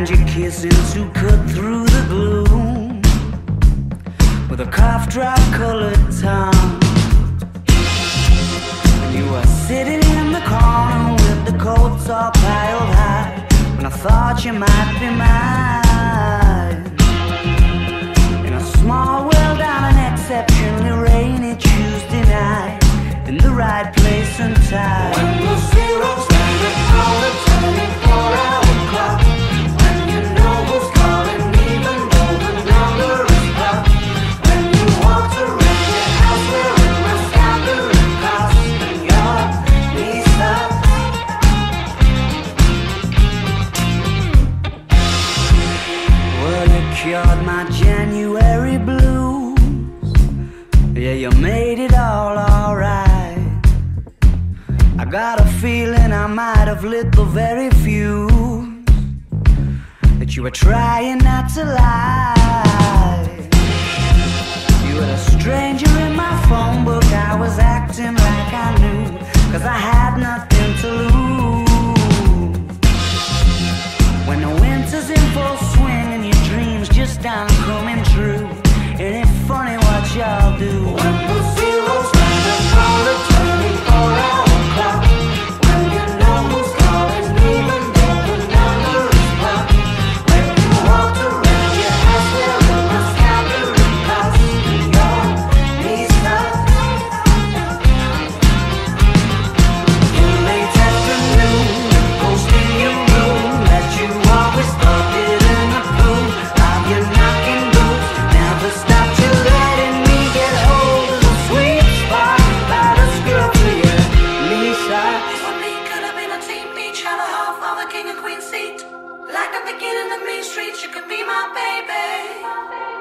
find your kisses to cut through the gloom with a cough drop colored tongue. And you were sitting in the corner with the coats all piled high when I thought you might be mine. In a small world on an exceptionally rainy Tuesday night, in the right place and time. When the zero's turning for hours. Got a feeling I might have lit the very fuse that you were trying not to lie. You were a stranger in my phone book. I was acting like I knew, 'cause I had nothing to lose. When the winter's in full swing and your dreams just aren't coming true, it ain't funny what y'all do. When the zero's standing for the 24 hours. Like a beginning of Main Street, you could be my baby.